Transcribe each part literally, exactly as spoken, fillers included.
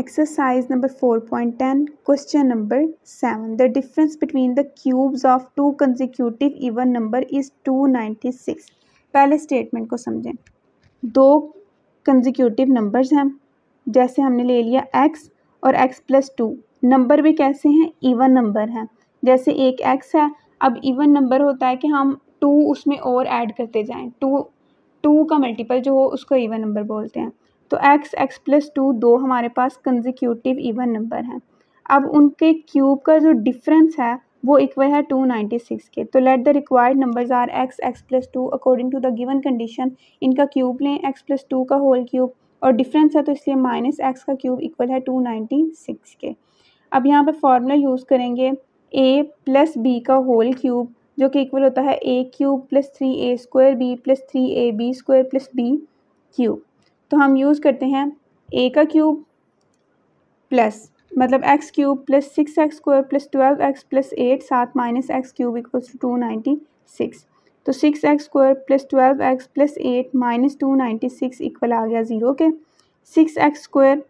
Exercise number four point ten, question number seven. The difference between the cubes of two consecutive even number is two ninety six. पहले statement को समझें. दो consecutive numbers हैं, जैसे हमने ले लिया x और x प्लस टू. नंबर भी कैसे हैं? इवन नंबर हैं. जैसे एक x है, अब इवन नंबर होता है कि हम टू उसमें और ऐड करते जाएं. टू टू का मल्टीपल जो हो उसको इवन नंबर बोलते हैं. तो x, x प्लस टू, दो हमारे पास कंसेक्यूटिव इवन नंबर हैं. अब उनके क्यूब का जो डिफरेंस है वो इक्वल है टू नाइन्टी सिक्स के. तो let the required numbers are x, x plus two according to the given condition. इनका क्यूब लें, x प्लस टू का होल क्यूब, और डिफरेंस है तो इसलिए माइनस x का क्यूब इक्वल है टू नाइन्टी सिक्स के. अब यहाँ पर फार्मूला यूज़ करेंगे a प्लस बी का होल क्यूब, जो कि इक्वल होता है a cube plus three a square b plus three a B square plus b cube. तो हम यूज़ करते हैं a का क्यूब प्लस मतलब x cube plus six x square plus twelve x plus eight, साथ minus x cube equals to two ninety six. तो six x square plus twelve x plus eight minus two ninety six equal आ गया zero के. Six x square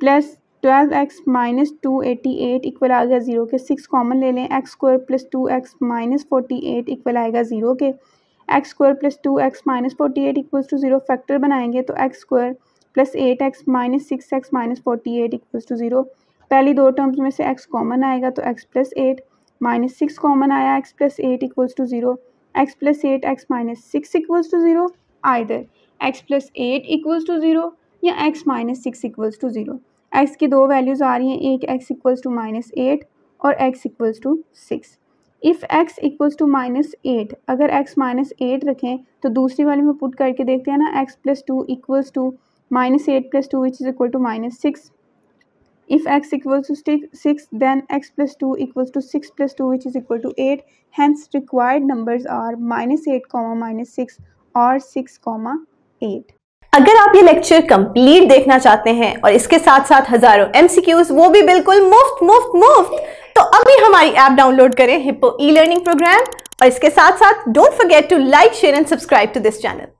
plus twelve x minus two eighty eight equal आ गया zero के. Six common ले लें, x square plus two x minus forty eight equal आएगा zero के. X square plus two x minus forty eight equals to zero. Factor बनाएंगे तो x square plus eight x minus six x minus forty eight equals to zero. पहली दो terms में से x common आएगा तो x plus eight minus six common आया, x plus eight equals to zero. X plus eight x minus six equals to zero. Either x plus eight equals to zero या x minus six equals to zero. X की दो values आ रही हैं, एक x equals to minus eight और x equals to six. If x equals to minus eight, अगर x minus eight रखें तो दूसरी वाली में पुट करके देखते हैं ना, x plus two equals to minus eight plus two which is equal to minus six. If x equals to six, then x plus two equals to six plus two, which is equal to eight. Hence, required numbers are minus eight comma minus six और six comma eight. अगर आप ये lecture complete देखना चाहते हैं और इसके साथ साथ हजारों एमसीक्यूज, वो भी बिल्कुल मुफ्त मुफ्त मुफ्त, तो अभी हमारी ऐप डाउनलोड करें, हिप्पो ई लर्निंग प्रोग्राम, और इसके साथ साथ don't forget to like, share and subscribe to this channel.